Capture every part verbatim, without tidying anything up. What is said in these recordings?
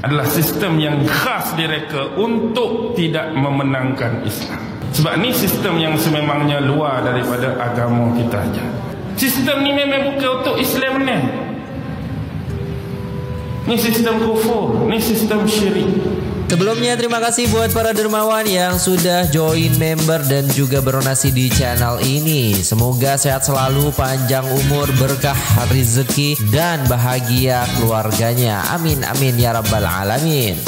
adalah sistem yang khas direka untuk tidak memenangkan Islam. Sebab ni sistem yang sememangnya luar daripada agama kita aja. Sistem ni memang bukan untuk Islam ni. Ni sistem kufur, ni sistem syirik. Sebelumnya terima kasih buat para dermawan yang sudah join member dan juga berdonasi di channel ini. Semoga sehat selalu, panjang umur, berkah rezeki dan bahagia keluarganya. Amin amin ya rabbal alamin.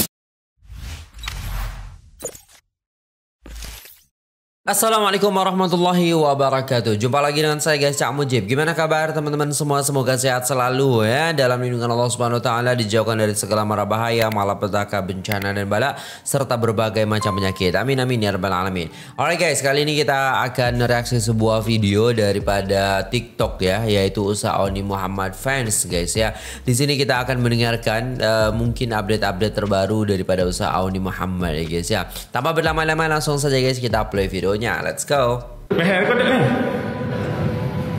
Assalamualaikum warahmatullahi wabarakatuh. Jumpa lagi dengan saya guys, Cak Mujib. Gimana kabar teman-teman semua? Semoga sehat selalu ya, dalam lindungan Allah Subhanahu wa taala, dijauhkan dari segala mara bahaya, malapetaka, bencana dan bala serta berbagai macam penyakit. Amin amin ya rabbal alamin. Alright guys, kali ini kita akan reaksi sebuah video daripada TikTok ya, yaitu Ustaz Auni Muhammad fans guys ya. Di sini kita akan mendengarkan uh, mungkin update-update terbaru daripada Ustaz Auni Muhammad ya guys ya. Tanpa berlama-lama langsung saja guys kita play video. Let's go. Behel kau tak ni?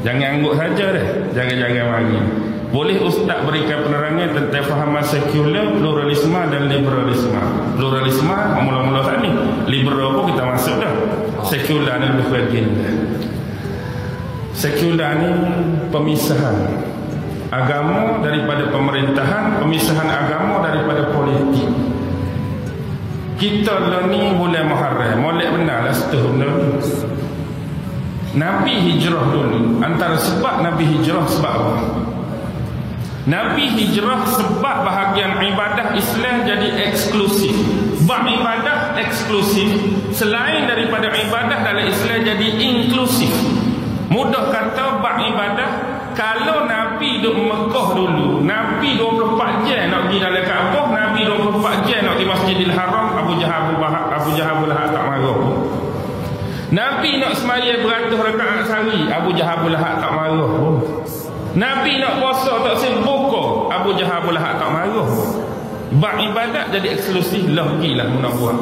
Jangan angguk saja dah. Jangan-jangan wangi. Boleh ustaz berikan penerangan tentang fahaman sekular, pluralisme dan liberalisme. Pluralisme mula-mula saat ni. Liberal pun kita masuk dah. Sekular ni lebih bagian dah. Sekular ni pemisahan agama daripada pemerintahan, pemisahan agama daripada politik. Kita lah ni bulan Muharram, molek benarlah setahun dah ni. Nabi hijrah dulu, antara sebab Nabi hijrah sebab apa? Nabi hijrah sebab bahagian ibadah Islam jadi eksklusif. Bab ibadah eksklusif, selain daripada ibadah dalam Islam jadi inklusif. Mudah kata bab ibadah, kalau Nabi duduk Mekah dulu, Nabi dua puluh empat jam nak pergi dalam Kaabah, Nabi dua puluh empat jam nak pergi Masjidil Haram, Abu Jahal, Abu Jahal tak marah. Nabi nak sembahyang beratus rakaat sehari, Abu Jahal tak marah. Nabi nak puasa tak sembuka, Abu Jahal tak marah. Bab ibadat jadi eksklusif lah, pergilah nak buat.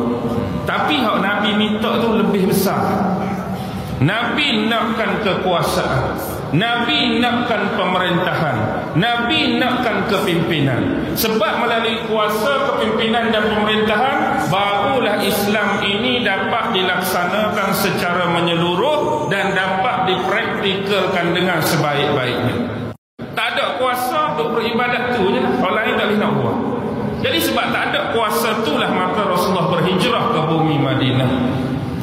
Tapi hak Nabi minta tu lebih besar. Nabi nakkan kekuasaan, Nabi nakkan pemerintahan, Nabi nakkan kepimpinan. Sebab melalui kuasa, kepimpinan dan pemerintahan, barulah Islam ini dapat dilaksanakan secara menyeluruh dan dapat dipraktikalkan dengan sebaik-baiknya. Tak ada kuasa untuk beribadat tu je, orang lain tak boleh nak buat. Jadi sebab tak ada kuasa itulah maka Rasulullah berhijrah ke bumi Madinah.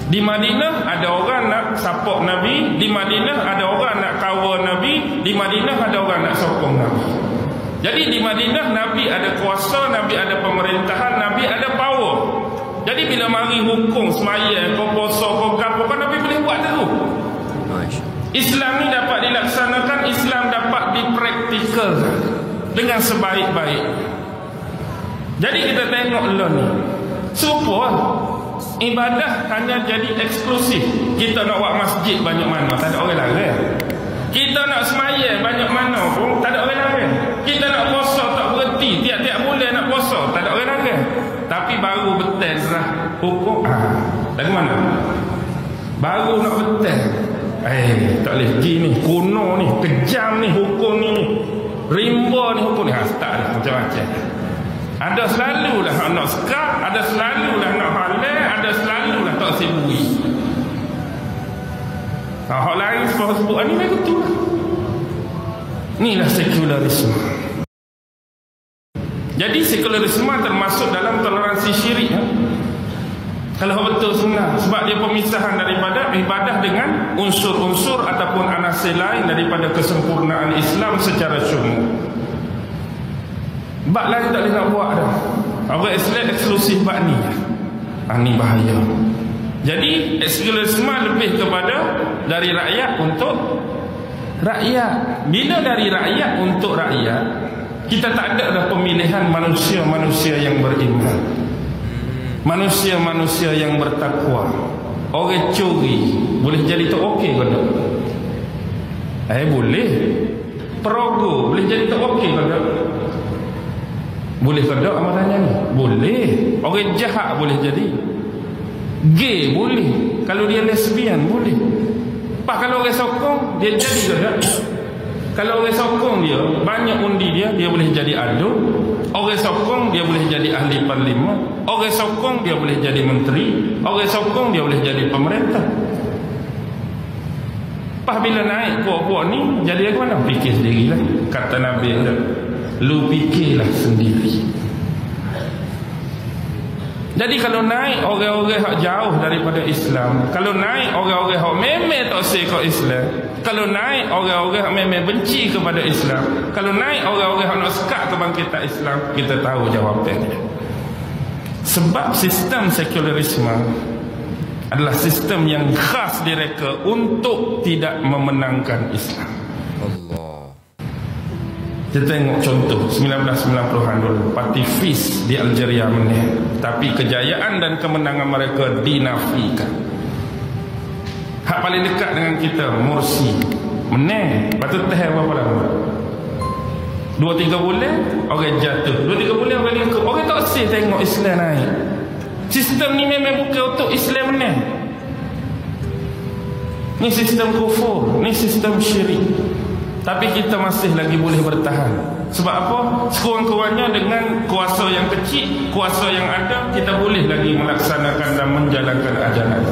Di Madinah ada orang nak support Nabi, di Madinah ada orang nak kawal Nabi, di Madinah ada orang nak sokong Nabi. Jadi di Madinah Nabi ada kuasa, Nabi ada pemerintahan, Nabi ada power. Jadi bila mari hukum semaya, kau poso, kau gapo, kan Nabi boleh buat terus. Islam ni dapat dilaksanakan, Islam dapat dipraktikal dengan sebaik-baik. Jadi kita tengok lah ni. Super. Ibadah hanya jadi eksklusif. Kita nak buat masjid banyak mana, tak ada orang larang. Kita nak sembahyang banyak mana pun, tak ada orang larang. Kita nak puasa tak berhenti, tiap-tiap bulan nak puasa, tak ada orang larang. Tapi baru betul lah hukum ah. Dari mana? Baru nak betul. Eh, tak boleh gini, kuno ni, kejam ni hukum ni. Rimba ni hukum ni, ha, tak ada macam-macam. Ada selalulah nak sekat, ada selalulah nak halal, ada selalulah tak sibui. Nah, hak lain sebut-sebut ni memang betul. Inilah sekularisme. Jadi sekularisme termasuk dalam toleransi syirik. Ha? Kalau betul sunnah, sebab dia pemisahan daripada ibadah dengan unsur-unsur ataupun anasir lain daripada kesempurnaan Islam secara syumul. Bak lain tak boleh nak buat dah. Orang Islam eksklusif bak ni. Ah, ni bahaya. Jadi eksklusifisme lebih kepada dari rakyat untuk rakyat. Bila dari rakyat untuk rakyat, kita tak ada dah pemilihan manusia-manusia yang beriman, manusia-manusia yang bertakwa. Orang curi boleh jadi tak okey ke tak? Eh boleh. Perogoh boleh jadi tak okey ke tak? Boleh sedap amat tanya ni? Boleh. Orang jahat boleh jadi gay, boleh. Kalau dia lesbian, boleh. Pak kalau orang sokong, dia jadi sedap. Kalau orang sokong dia, banyak undi dia, dia boleh jadi aduk. Orang sokong dia boleh jadi ahli parlimen. Orang sokong dia boleh jadi menteri. Orang sokong dia boleh jadi pemerintah. Lepas bila naik puak-puak ni, jadi aku mana? Fikir sendirilah. Kata Nabi, lu fikirlah sendiri. Jadi kalau naik orang-orang yang jauh daripada Islam, kalau naik orang-orang yang memang tak suka Islam, kalau naik orang-orang yang memang benci kepada Islam, kalau naik orang-orang yang nak sekat kebangkitan Islam, kita tahu jawapannya. Sebab sistem sekularisme adalah sistem yang khas direka untuk tidak memenangkan Islam. Allah. Kita tengok contoh sembilan belas sembilan puluhan dulu, parti F I S di Algeria menang, tapi kejayaan dan kemenangan mereka dinafikan. Hak paling dekat dengan kita, Mursi menang, lepas tu tahan berapa lama, dua tiga bulan orang jatuh, dua tiga bulan orang lingkup. Orang tak sih tengok Islam naik. Sistem ni memang bukan untuk Islam menang. Ni sistem kufur, ni sistem syirik, tapi kita masih lagi boleh bertahan. Sebab apa? Sekurang-kurangnya dengan kuasa yang kecil, kuasa yang ada, kita boleh lagi melaksanakan dan menjalankan ajaran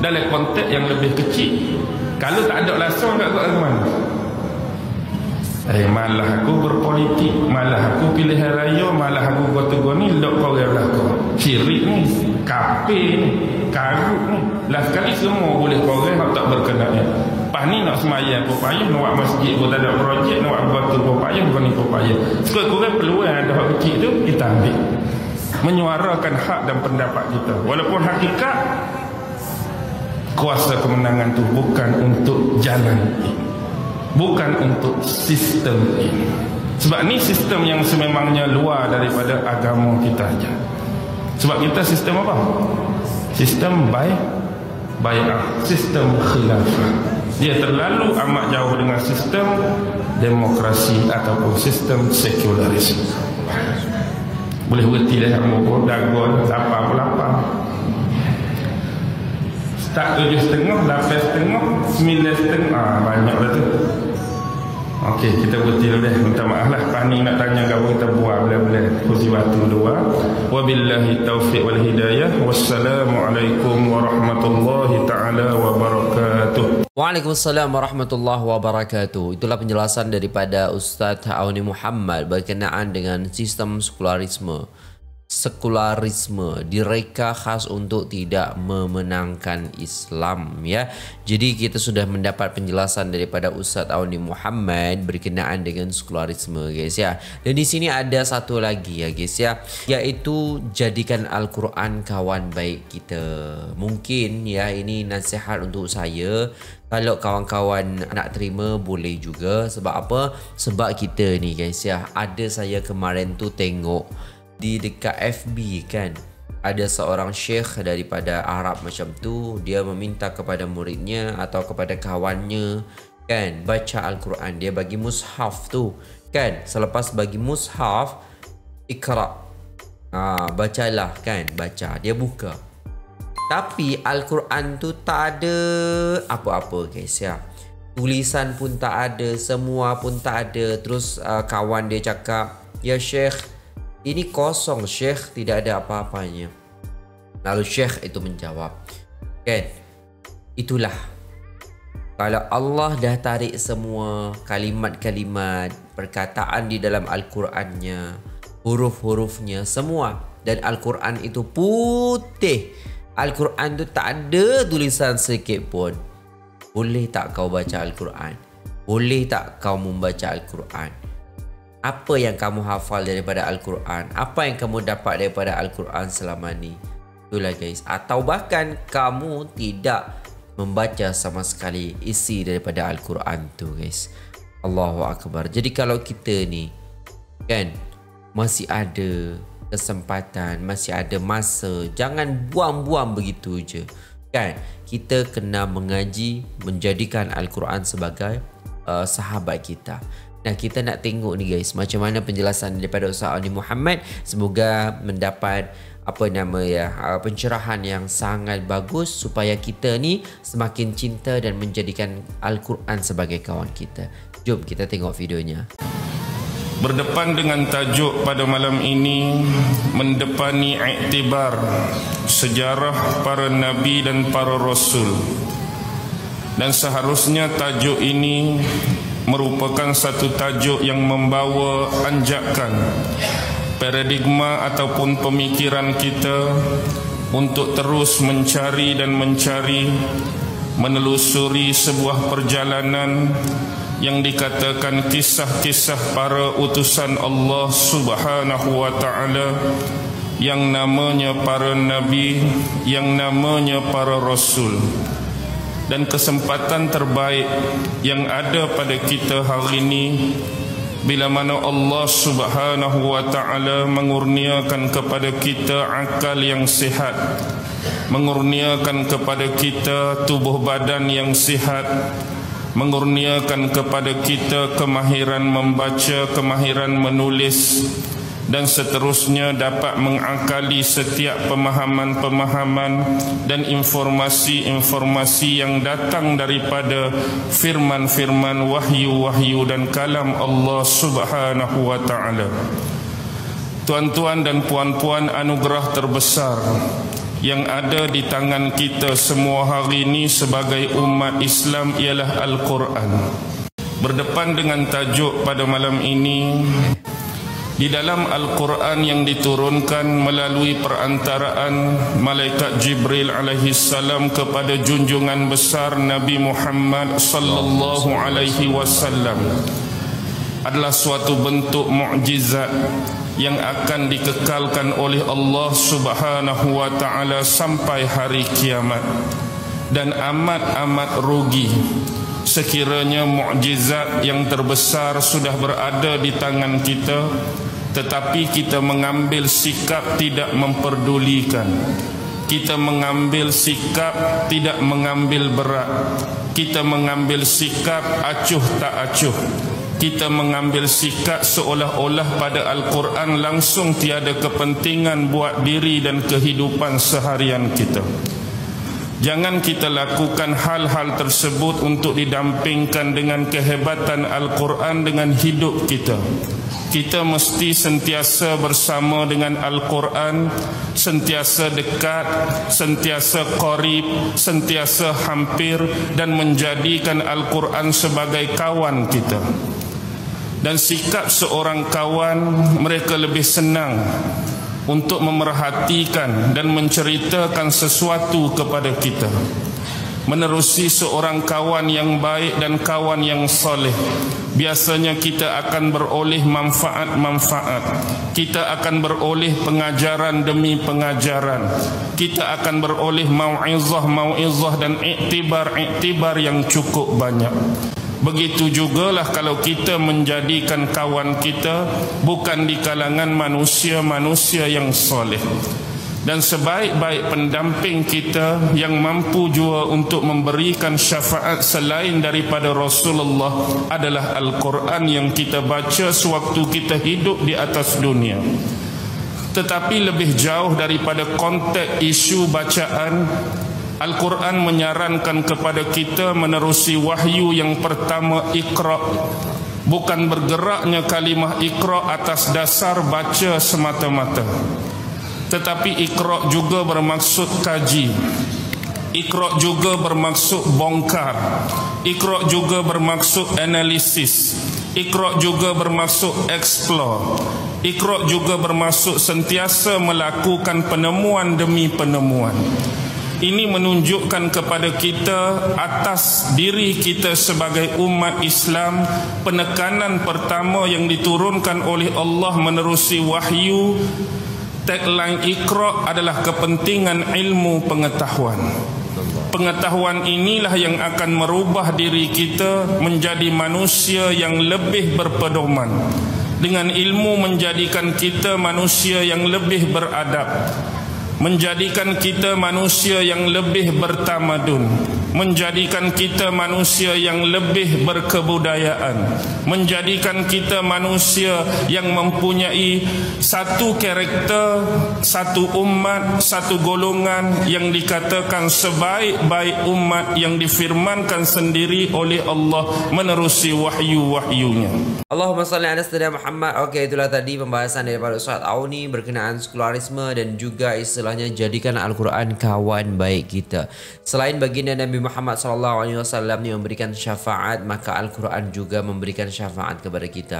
dalam konteks yang lebih kecil. Kalau tak ada langsung, tak ada mana. Eh, malah aku berpolitik, malah aku pilihan raya, malah aku goto-goto ni, lok korang belakang. Syirik ni, kafir ni, karut ni. Lah sekali semua boleh korang tak berkenaan ya. Lepas ni nak semayang pun payah, nak buat masjid pun tak ada projek, nak buat batu pun payah, bukan ni pun payah. Sekurang-kurang peluang ada hak kecil tu, kita ambil. Menyuarakan hak dan pendapat kita. Walaupun hakikat, kuasa kemenangan tu bukan untuk jalan ini, bukan untuk sistem ini. Sebab ni sistem yang sememangnya luar daripada agama kita aja. Sebab kita sistem apa? Sistem baik, bayar, sistem khilafah. Dia terlalu amat jauh dengan sistem demokrasi ataupun sistem sekularisme. Boleh berhenti dah kamu dagon lapan puluh lapan. Start tujuh setengah, lapan setengah, sembilan setengah. Ah, banyak dah tu. Okey, kita berhenti dulu deh. Minta maaf lah. Pani nak tanya kamu, kita buat boleh-boleh. Kursi batu dua. Wabillahi taufiq wal hidayah. Wassalamualaikum warahmatullahi ta'ala wabarakatuh. Waalaikumsalam warahmatullahi wabarakatuh. Itulah penjelasan daripada Ustaz Auni Muhammad berkenaan dengan sistem sekularisme. Sekularisme direka khas untuk tidak memenangkan Islam, ya. Jadi kita sudah mendapat penjelasan daripada Ustaz Auni Muhammad berkenaan dengan sekularisme, guys, ya. Dan di sini ada satu lagi ya, guys, ya, yaitu jadikan Al-Quran kawan baik kita. Mungkin ya ini nasihat untuk saya. Kalau kawan-kawan nak terima boleh juga. Sebab apa? Sebab kita ni, guys, ya, ada saya kemarin tu tengok di dekat F B kan, ada seorang syekh daripada Arab macam tu, dia meminta kepada muridnya atau kepada kawannya kan baca Al-Quran, dia bagi mushaf tu kan, selepas bagi mushaf ikra, ah, bacalah kan, baca, dia buka, tapi Al-Quran tu tak ada apa-apa, guys, ya. Tulisan pun tak ada, semua pun tak ada. Terus uh, kawan dia cakap, ya syekh, ini kosong syekh, tidak ada apa-apanya. Lalu syekh itu menjawab, kan, itulah, kalau Allah dah tarik semua kalimat-kalimat, perkataan di dalam Al-Qurannya, huruf-hurufnya, semua. Dan Al-Quran itu putih, Al-Quran itu tak ada tulisan sedikit pun. Boleh tak kau baca Al-Quran? Boleh tak kau membaca Al-Quran? Apa yang kamu hafal daripada Al-Quran? Apa yang kamu dapat daripada Al-Quran selama ni? Itulah, guys. Atau bahkan kamu tidak membaca sama sekali isi daripada Al-Quran tu, guys. Allahu Akbar. Jadi kalau kita ni kan masih ada kesempatan, masih ada masa, jangan buang-buang begitu je kan. Kita kena mengaji, menjadikan Al-Quran sebagai uh, sahabat kita. Nah, kita nak tengok ni, guys, macam mana penjelasan daripada Ustaz Auni Muhammad. Semoga mendapat apa nama ya, pencerahan yang sangat bagus supaya kita ni semakin cinta dan menjadikan Al-Quran sebagai kawan kita. Jom kita tengok videonya. Berdepan dengan tajuk pada malam ini, mendepani iktibar sejarah para nabi dan para rasul. Dan seharusnya tajuk ini merupakan satu tajuk yang membawa anjakan paradigma ataupun pemikiran kita untuk terus mencari dan mencari, menelusuri sebuah perjalanan yang dikatakan kisah-kisah para utusan Allah Subhanahu wa ta'ala, yang namanya para nabi, yang namanya para rasul. Dan kesempatan terbaik yang ada pada kita hari ini, bila mana Allah Subhanahu wa ta'ala mengurniakan kepada kita akal yang sihat, mengurniakan kepada kita tubuh badan yang sihat, mengurniakan kepada kita kemahiran membaca, kemahiran menulis, dan seterusnya dapat mengakali setiap pemahaman-pemahaman dan informasi-informasi yang datang daripada firman-firman, wahyu-wahyu dan kalam Allah Subhanahu wa ta'ala. Tuan-tuan dan puan-puan, anugerah terbesar yang ada di tangan kita semua hari ini sebagai umat Islam ialah Al-Quran. Berdepan dengan tajuk pada malam ini, di dalam Al-Quran yang diturunkan melalui perantaraan Malaikat Jibril alaihi salam kepada junjungan besar Nabi Muhammad sallallahu alaihi wasallam adalah suatu bentuk mukjizat yang akan dikekalkan oleh Allah Subhanahu wa ta'ala sampai hari kiamat. Dan amat-amat rugi sekiranya mukjizat yang terbesar sudah berada di tangan kita, tetapi kita mengambil sikap tidak memperdulikan, kita mengambil sikap tidak mengambil berat, kita mengambil sikap acuh tak acuh, kita mengambil sikap seolah-olah pada Al-Quran langsung tiada kepentingan buat diri dan kehidupan seharian kita. Jangan kita lakukan hal-hal tersebut untuk didampingkan dengan kehebatan Al-Quran dengan hidup kita. Kita mesti sentiasa bersama dengan Al-Quran, sentiasa dekat, sentiasa qarib, sentiasa hampir, dan menjadikan Al-Quran sebagai kawan kita. Dan sikap seorang kawan, mereka lebih senang untuk memerhatikan dan menceritakan sesuatu kepada kita. Menerusi seorang kawan yang baik dan kawan yang soleh, biasanya kita akan beroleh manfaat-manfaat, kita akan beroleh pengajaran demi pengajaran, kita akan beroleh mau'izah-mau'izah dan iktibar-iktibar yang cukup banyak. Begitu jugalah kalau kita menjadikan kawan kita bukan di kalangan manusia-manusia yang soleh. Dan sebaik-baik pendamping kita yang mampu jua untuk memberikan syafaat selain daripada Rasulullah adalah Al-Quran yang kita baca sewaktu kita hidup di atas dunia. Tetapi lebih jauh daripada konteks isu bacaan, Al-Quran menyarankan kepada kita menerusi wahyu yang pertama, Iqra. Bukan bergeraknya kalimah Iqra atas dasar baca semata-mata, tetapi Iqra juga bermaksud kaji, Iqra juga bermaksud bongkar, Iqra juga bermaksud analisis, Iqra juga bermaksud explore, Iqra juga bermaksud sentiasa melakukan penemuan demi penemuan. Ini menunjukkan kepada kita atas diri kita sebagai umat Islam, penekanan pertama yang diturunkan oleh Allah menerusi wahyu, tagline Iqra adalah kepentingan ilmu pengetahuan. Pengetahuan inilah yang akan merubah diri kita menjadi manusia yang lebih berpedoman. Dengan ilmu menjadikan kita manusia yang lebih beradab. menjadikan kita manusia yang lebih bertamadun, menjadikan kita manusia yang lebih berkebudayaan, menjadikan kita manusia yang mempunyai satu karakter, satu umat, satu golongan yang dikatakan sebaik-baik umat yang difirmankan sendiri oleh Allah menerusi wahyu-wahyunya. Allahumma salli ala sayyidina Muhammad. Okey, itulah tadi pembahasan daripada Ustaz Auni berkenaan sekularisme dan juga istilahnya jadikan Al-Quran kawan baik kita. Selain baginda Nabi Muhammad sallallahu alaihi wasallam yang memberikan syafaat, maka Al-Quran juga memberikan syafaat kepada kita.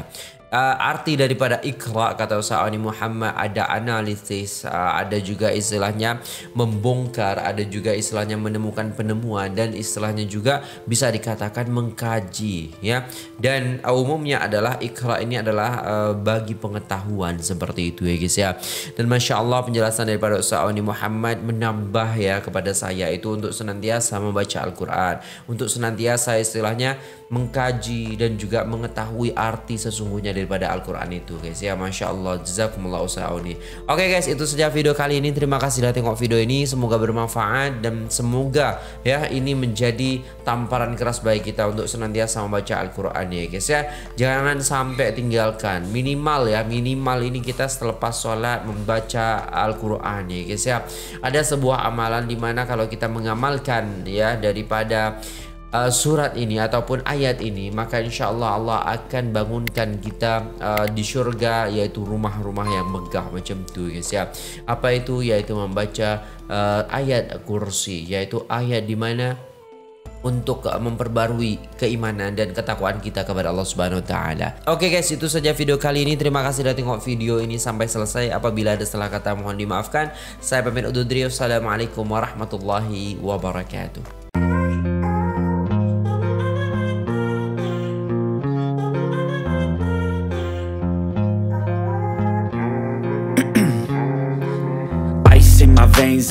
Uh, arti daripada Iqra, kata Ustaz Auni Muhammad, ada analisis, uh, ada juga istilahnya membongkar, ada juga istilahnya menemukan penemuan, dan istilahnya juga bisa dikatakan mengkaji, ya. Dan umumnya adalah Iqra ini adalah uh, bagi pengetahuan seperti itu, ya guys, ya. Dan Masya Allah, penjelasan daripada Ustaz Auni Muhammad menambah ya kepada saya itu untuk senantiasa membaca Al-Quran, untuk senantiasa istilahnya mengkaji dan juga mengetahui arti sesungguhnya dari daripada Al-Quran itu, guys, ya. Masya Allah, jazakumullah Ustaz Auni. Oke guys, itu saja video kali ini. Terima kasih sudah tengok video ini, semoga bermanfaat dan semoga ya ini menjadi tamparan keras bagi kita untuk senantiasa membaca Al-Quran, ya guys, ya. Jangan sampai tinggalkan, minimal ya, minimal ini kita selepas sholat membaca Al-Quran, ya guys, ya. Ada sebuah amalan dimana kalau kita mengamalkan ya daripada Uh, surat ini ataupun ayat ini, maka insya Allah Allah akan bangunkan kita uh, di syurga, yaitu rumah-rumah yang megah macam itu, guys, ya. Apa itu? Yaitu membaca uh, ayat kursi, yaitu ayat dimana untuk memperbarui keimanan dan ketakwaan kita kepada Allah Subhanahu wa taala. Oke guys, itu saja video kali ini. Terima kasih sudah tengok video ini sampai selesai. Apabila ada salah kata mohon dimaafkan. Saya pamit undur diri. Wassalamualaikum warahmatullahi wabarakatuh.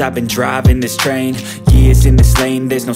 I've been driving this train, years in this lane, there's no